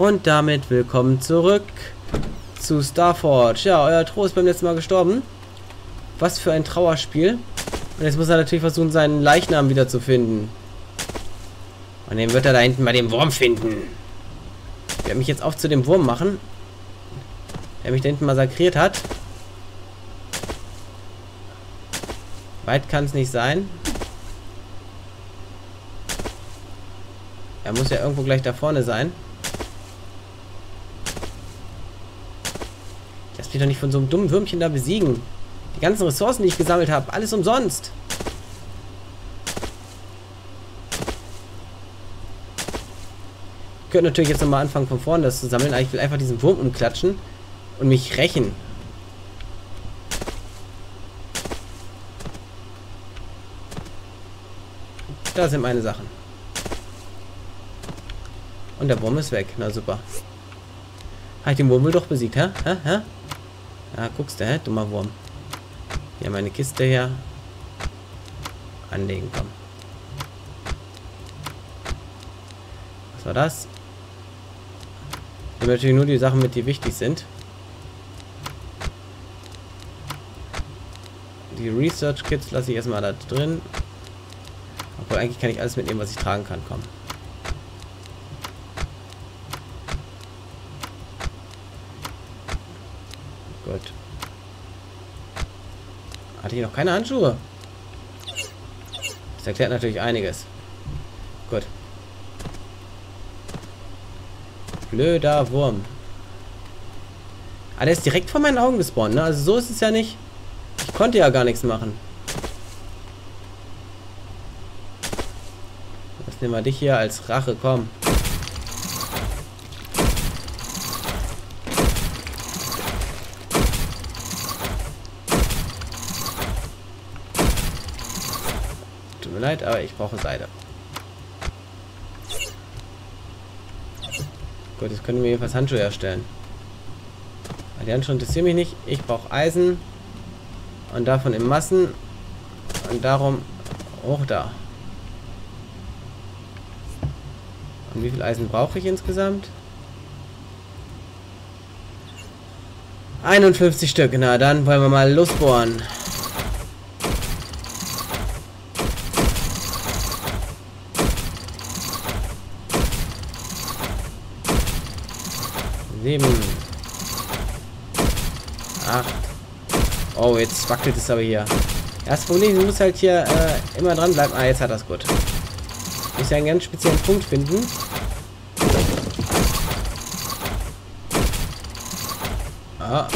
Und damit willkommen zurück zu Starforge. Ja, euer Tro ist beim letzten Mal gestorben. Was für ein Trauerspiel. Und jetzt muss er natürlich versuchen, seinen Leichnam wiederzufinden. Und den wird er da hinten bei dem Wurm finden. Ich werde mich jetzt auch zu dem Wurm machen, der mich da hinten massakriert hat. Weit kann es nicht sein. Er muss ja irgendwo gleich da vorne sein. Lass mich doch nicht von so einem dummen Würmchen da besiegen. Die ganzen Ressourcen, die ich gesammelt habe, alles umsonst. Ich könnte natürlich jetzt nochmal anfangen, von vorne das zu sammeln, aber ich will einfach diesen Wurm umklatschen und mich rächen. Da sind meine Sachen. Und der Wurm ist weg. Na super. Habe ich den Wurm wohl doch besiegt, hä? Hä? Hä? Ja, guckst du, hä? Dummer Wurm. Hier meine Kiste her. Anlegen, komm. Was war das? Ich nehme natürlich nur die Sachen mit, die wichtig sind. Die Research Kits lasse ich erstmal da drin. Obwohl, eigentlich kann ich alles mitnehmen, was ich tragen kann. Komm. Gut. Hatte ich noch keine Handschuhe? Das erklärt natürlich einiges. Gut. Blöder Wurm. Ah, der ist direkt vor meinen Augen gespawnt, ne? Also so ist es ja nicht. Ich konnte ja gar nichts machen. Jetzt nehmen wir dich hier als Rache, komm. Tut mir leid, aber ich brauche Seide. Gut, jetzt können wir jedenfalls Handschuhe herstellen. Aber die Handschuhe interessieren mich nicht. Ich brauche Eisen. Und davon in Massen. Und darum auch da. Und wie viel Eisen brauche ich insgesamt? 51 Stück. Na, dann wollen wir mal losbohren. Ach. Oh, jetzt wackelt es aber hier. Das Problem, du musst halt hier immer dran bleiben. Ah, jetzt hat das gut. Ich muss ja einen ganz speziellen Punkt finden. Ah.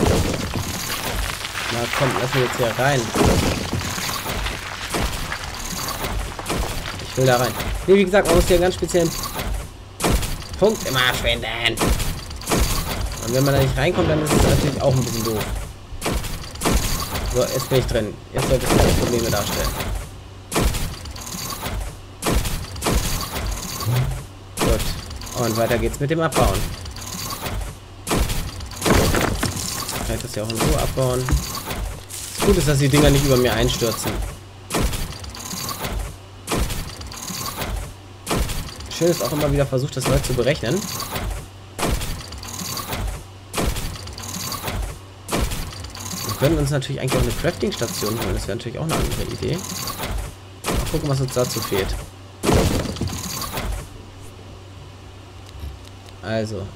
Na komm, lass mich jetzt hier rein. Ich will da rein. Nee, wie gesagt, man muss hier einen ganz speziellen Punkt immer finden. Und wenn man da nicht reinkommt, dann ist es natürlich auch ein bisschen doof. So, jetzt bin ich drin. Jetzt sollte es keine Probleme darstellen. Gut. Und weiter geht's mit dem Abbauen. Vielleicht das ja auch in Ruhe abbauen. Das Gute ist, dass die Dinger nicht über mir einstürzen. Schön ist auch immer wieder versucht, das neu zu berechnen. Wir können uns natürlich eigentlich auch eine Crafting-Station holen. Das wäre natürlich auch eine andere Idee. Mal gucken, was uns dazu fehlt. Also.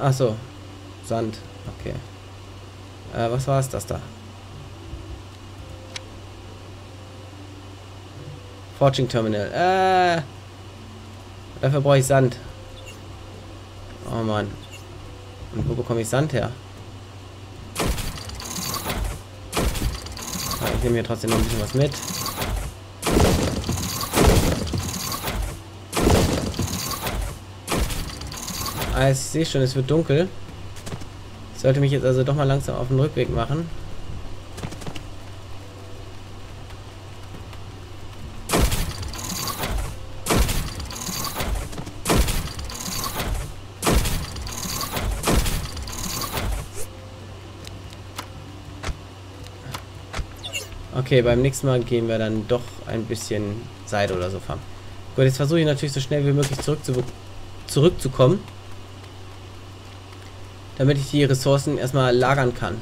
Ach so. Sand. Okay. Was war es das da? Forging Terminal. Dafür brauche ich Sand. Oh Mann. Und wo bekomme ich Sand her? Ja, ich nehme hier trotzdem noch ein bisschen was mit. Ah, ich sehe schon, es wird dunkel. Ich sollte mich jetzt also doch mal langsam auf den Rückweg machen. Okay, beim nächsten Mal gehen wir dann doch ein bisschen Seide oder so farmen. Gut, jetzt versuche ich natürlich so schnell wie möglich zurückzukommen. Damit ich die Ressourcen erstmal lagern kann.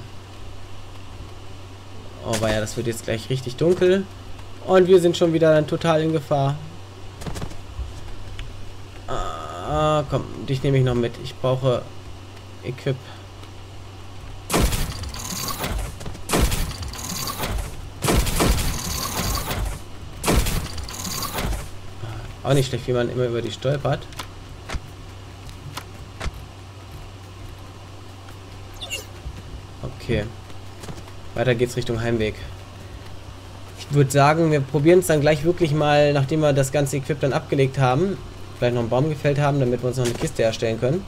Oh weia, das wird jetzt gleich richtig dunkel. Und wir sind schon wieder dann total in Gefahr. Ah, komm, dich nehme ich noch mit. Ich brauche Equip. Auch nicht schlecht, wie man immer über die stolpert. Okay. Weiter geht's Richtung Heimweg. Ich würde sagen, wir probieren es dann gleich wirklich mal, nachdem wir das ganze Equip dann abgelegt haben. Vielleicht noch einen Baum gefällt haben, damit wir uns noch eine Kiste erstellen können.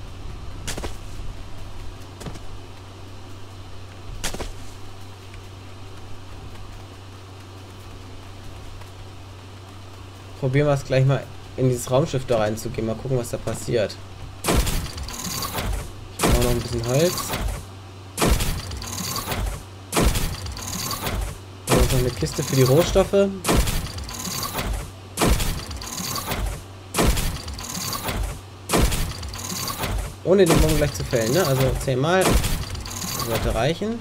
Probieren wir es gleich mal in dieses Raumschiff da reinzugehen. Mal gucken, was da passiert. Ich brauche noch ein bisschen Holz. Da ist noch eine Kiste für die Rohstoffe. Ohne den Baum gleich zu fällen, ne? Also 10 mal. Das sollte reichen.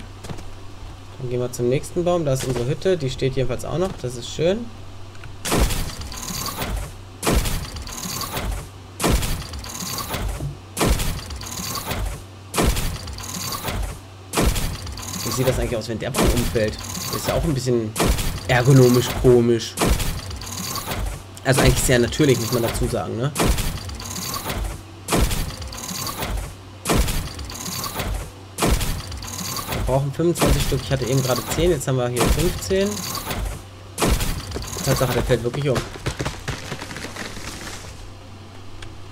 Dann gehen wir zum nächsten Baum. Da ist unsere Hütte. Die steht jedenfalls auch noch. Das ist schön. Wie sieht das eigentlich aus, wenn der Baum umfällt? Das ist ja auch ein bisschen ergonomisch komisch. Also eigentlich sehr natürlich, muss man dazu sagen, ne? Wir brauchen 25 Stück. Ich hatte eben gerade 10, jetzt haben wir hier 15. Tatsache, der fällt wirklich um.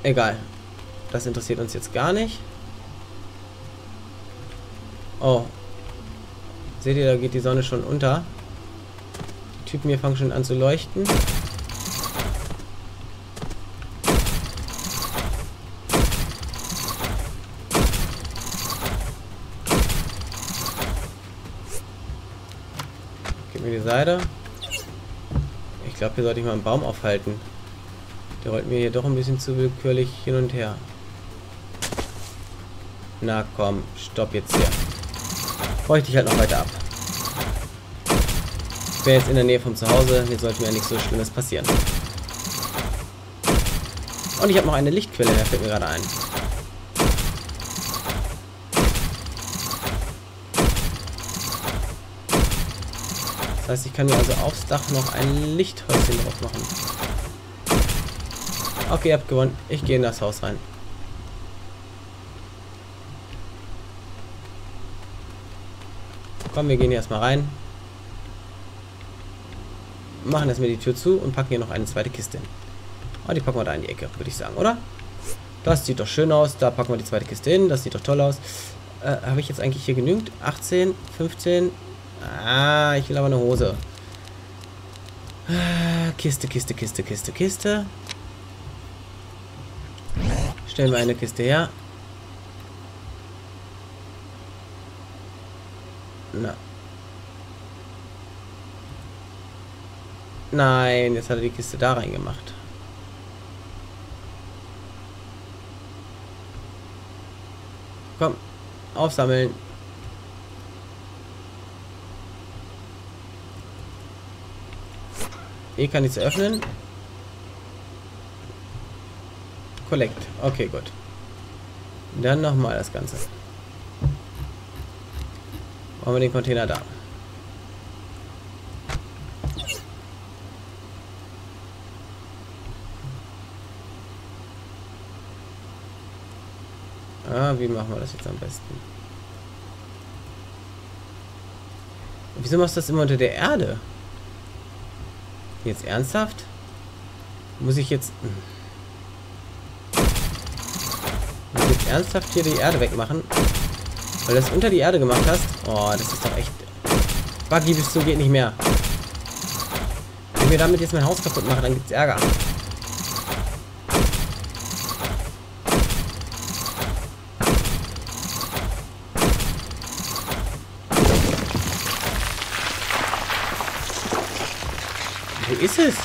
Egal. Das interessiert uns jetzt gar nicht. Oh. Seht ihr, da geht die Sonne schon unter. Die Typen hier fangen schon an zu leuchten. Gib mir die Seite. Ich glaube, hier sollte ich mal einen Baum aufhalten. Der rollt mir hier doch ein bisschen zu willkürlich hin und her. Na komm, stopp jetzt hier. Bräuchte ich halt noch weiter ab. Ich bin jetzt in der Nähe vom Zuhause. Hier sollte mir ja nichts so Schlimmes passieren. Und ich habe noch eine Lichtquelle, der fällt mir gerade ein. Das heißt, ich kann mir also aufs Dach noch ein Lichthäuschen drauf machen. Okay, ihr habt gewonnen. Ich gehe in das Haus rein. Komm, wir gehen hier erstmal rein. Machen erstmal die Tür zu und packen hier noch eine zweite Kiste hin. Oh, die packen wir da in die Ecke, würde ich sagen, oder? Das sieht doch schön aus. Da packen wir die zweite Kiste hin. Das sieht doch toll aus. Habe ich jetzt eigentlich hier genügend? 18, 15. Ah, ich will aber eine Hose. Kiste, Kiste, Kiste, Kiste, Kiste. Stellen wir eine Kiste her. Na. Nein, jetzt hat er die Kiste da reingemacht. Komm, aufsammeln. Ich kann nichts öffnen. Collect. Okay, gut. Dann nochmal das Ganze. Haben wir den Container da. Ah, wie machen wir das jetzt am besten? Wieso machst du das immer unter der Erde? Jetzt ernsthaft? Muss ich jetzt... Muss ich jetzt ernsthaft hier die Erde wegmachen? Weil du das unter die Erde gemacht hast. Oh, das ist doch echt... Buggy bis zum geht nicht mehr. Wenn wir damit jetzt mein Haus kaputt machen, dann gibt's Ärger. Wo ist es?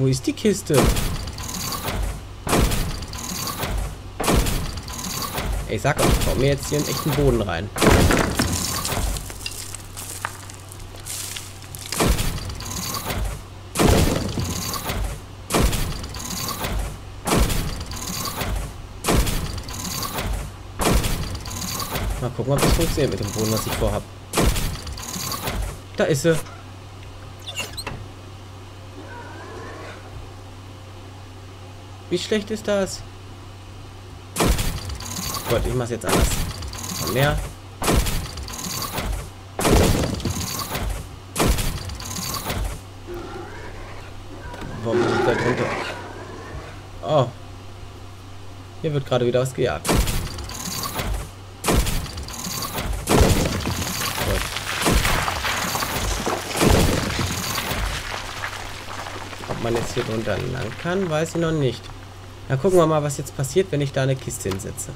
Wo ist die Kiste? Ey, sag euch, ich baue mir jetzt hier einen echten Boden rein. Mal gucken, ob das funktioniert mit dem Boden, was ich vorhab. Da ist sie. Wie schlecht ist das? Gott, ich mach's jetzt anders. Mal mehr. Warum ist da drunter? Oh. Hier wird gerade wieder was gejagt. Gut. Ob man jetzt hier drunter lang kann, weiß ich noch nicht. Na, gucken wir mal, was jetzt passiert, wenn ich da eine Kiste hinsetze.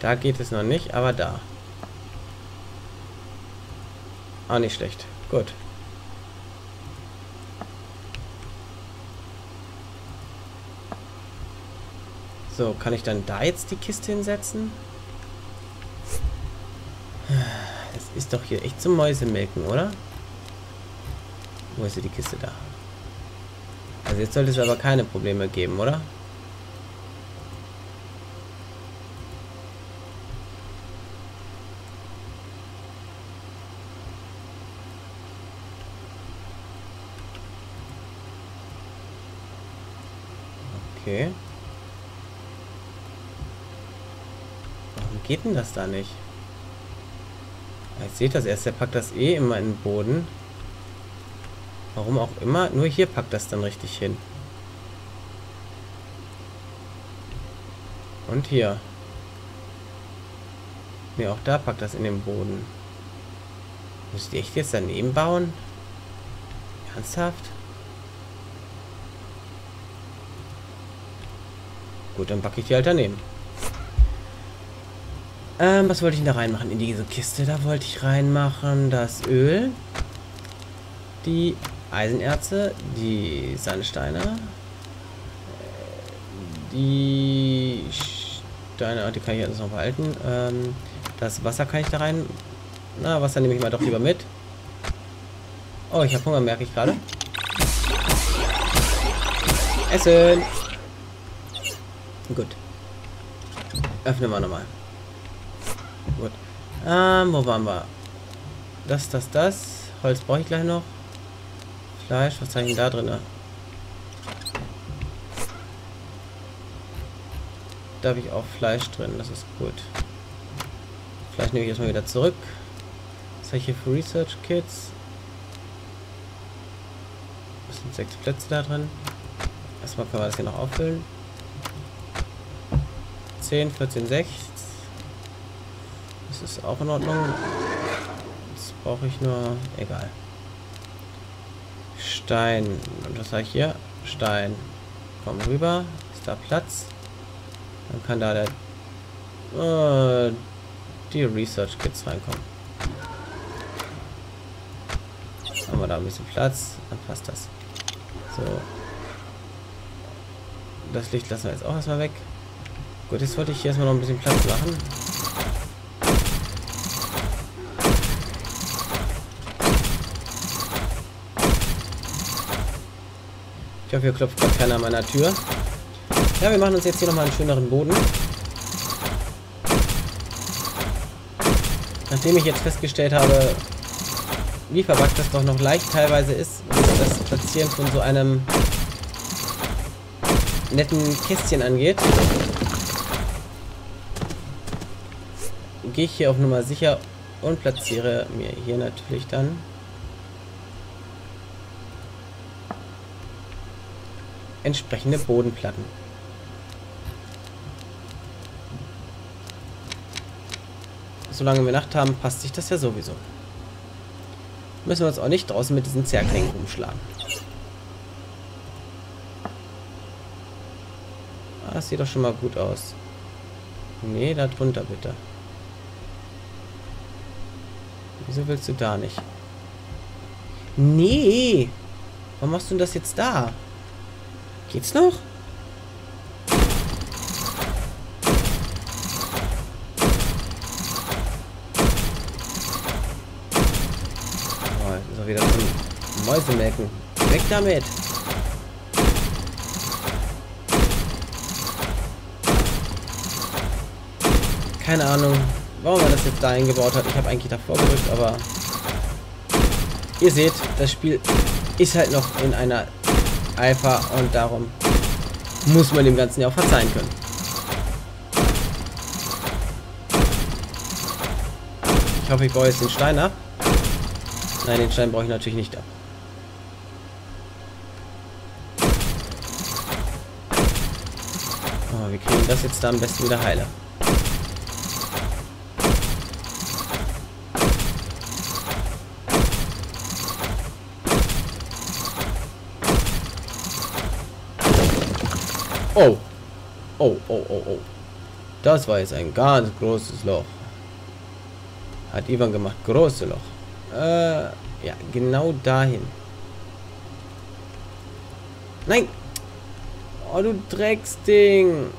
Da geht es noch nicht, aber da. Auch nicht schlecht. Gut. So, kann ich dann da jetzt die Kiste hinsetzen? Das ist doch hier echt zum Mäusemelken, oder? Wo ist hier die Kiste da? Also jetzt sollte es aber keine Probleme geben, oder? Okay. Warum geht denn das da nicht? Jetzt seht ihr das erst, der packt das eh immer in den Boden. Warum auch immer, nur hier packt das dann richtig hin. Und hier. Ne, auch da packt das in den Boden. Müsst ihr echt jetzt daneben bauen? Ernsthaft? Gut, dann packe ich die halt daneben. Was wollte ich denn da reinmachen? In diese Kiste, da wollte ich reinmachen das Öl, die Eisenerze, die Sandsteine, die Steine, die kann ich jetzt noch behalten. Das Wasser kann ich da rein. Na, Wasser nehme ich mal doch lieber mit. Oh, ich habe Hunger, merke ich gerade. Essen! Gut. Öffnen wir nochmal. Gut. Wo waren wir? Das. Holz brauche ich gleich noch. Fleisch, was habe ich denn da drin? Da habe ich auch Fleisch drin, das ist gut. Fleisch nehme ich erstmal wieder zurück. Was habe ich hier für Research Kits? Es sind 6 Plätze da drin. Erstmal können wir das hier noch auffüllen. 10, 14, 6. Das ist auch in Ordnung. Das brauche ich nur... Egal. Stein. Und was habe ich hier? Stein. Komm rüber. Ist da Platz? Dann kann da der... die Research Kits reinkommen. Haben wir da ein bisschen Platz. Dann passt das. So. Das Licht lassen wir jetzt auch erstmal weg. Gut, jetzt wollte ich hier erstmal noch ein bisschen Platz machen. Ich hoffe, hier klopft gerade keiner an meiner Tür. Ja, wir machen uns jetzt hier nochmal einen schöneren Boden. Nachdem ich jetzt festgestellt habe, wie verpackt das doch noch leicht teilweise ist, was das Platzieren von so einem netten Kästchen angeht, gehe ich hier auf Nummer sicher und platziere mir hier natürlich dann entsprechende Bodenplatten. Solange wir Nacht haben, passt sich das ja sowieso. Müssen wir uns auch nicht draußen mit diesen Zerklingen rumschlagen. Ah, das sieht doch schon mal gut aus. Nee, da drunter bitte. Wieso willst du da nicht? Nee! Warum machst du das jetzt da? Geht's noch? Oh, das ist auch wieder zum Mäusemelken. Weg damit! Keine Ahnung, warum man das jetzt da eingebaut hat. Ich habe eigentlich davor gerückt, aber... Ihr seht, das Spiel ist halt noch in einer Alpha und darum muss man dem Ganzen ja auch verzeihen können. Ich hoffe, ich baue jetzt den Stein ab. Nein, den Stein brauche ich natürlich nicht ab. Oh, wir kriegen das jetzt da am besten wieder heile. Oh, oh, oh, oh, oh. Das war jetzt ein ganz großes Loch. Hat Ivan gemacht. Große Loch. Ja, genau dahin. Nein. Oh, du Drecksding.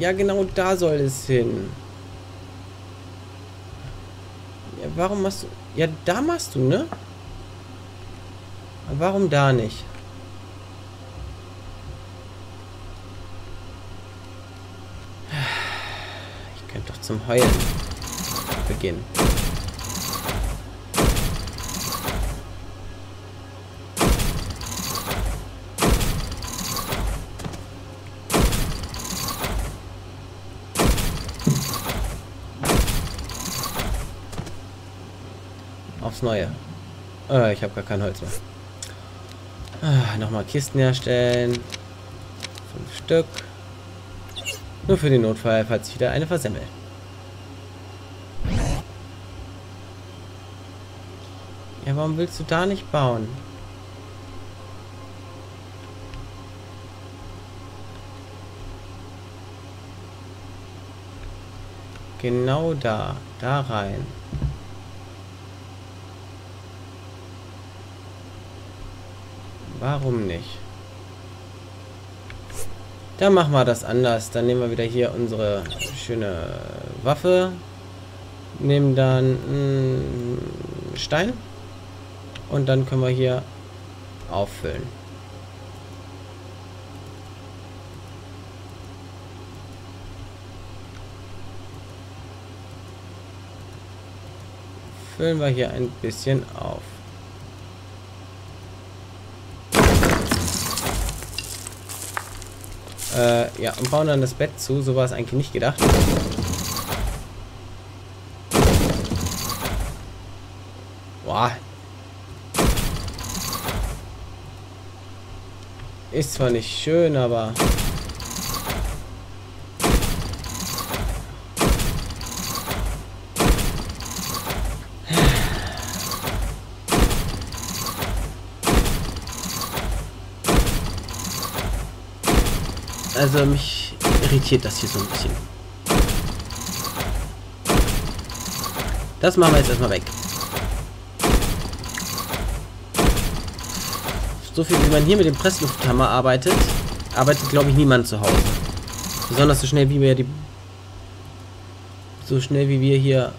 Ja, genau da soll es hin. Ja, warum machst du... Ja, da machst du, ne? Aber warum da nicht? Zum Heulen beginnen. Aufs Neue. Ich habe gar kein Holz mehr. Nochmal Kisten herstellen. 5 Stück. Nur für den Notfall, falls ich wieder eine versemmel. Ja, warum willst du da nicht bauen? Genau da. Da rein. Warum nicht? Dann machen wir das anders. Dann nehmen wir wieder hier unsere schöne Waffe. Nehmen dann einen Stein. Und dann können wir hier auffüllen. Füllen wir hier ein bisschen auf. Ja, und bauen dann das Bett zu. So war es eigentlich nicht gedacht. Boah. Ist zwar nicht schön, aber... Also mich irritiert das hier so ein bisschen. Das machen wir jetzt erstmal weg. So viel, wie man hier mit dem Presslufthammer arbeitet, glaube ich, niemand zu Hause. Besonders so schnell, wie wir die... So schnell, wie wir hier...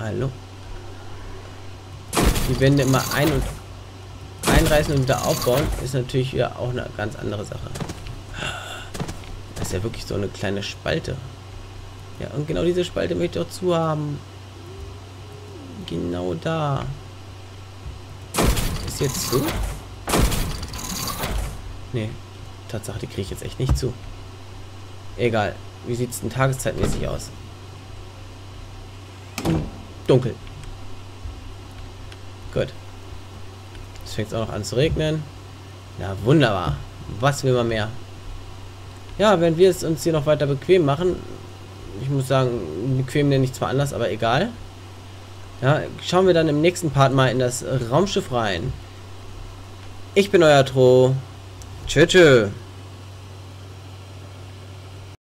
Hallo? Die Wände immer einreißen und wieder aufbauen, ist natürlich ja auch eine ganz andere Sache. Das ist ja wirklich so eine kleine Spalte. Ja, und genau diese Spalte möchte ich auch zu haben. Genau da. Ist jetzt zu? Nee, Tatsache, die kriege ich jetzt echt nicht zu. Egal, wie sieht es denn tageszeitmäßig aus? Dunkel. Gut. Es fängt auch noch an zu regnen. Na, wunderbar. Was will man mehr? Ja, wenn wir es uns hier noch weiter bequem machen, ich muss sagen, bequem nenne ich zwar anders, aber egal. Ja, schauen wir dann im nächsten Part mal in das Raumschiff rein. Ich bin euer Tro. Tschö, tschö.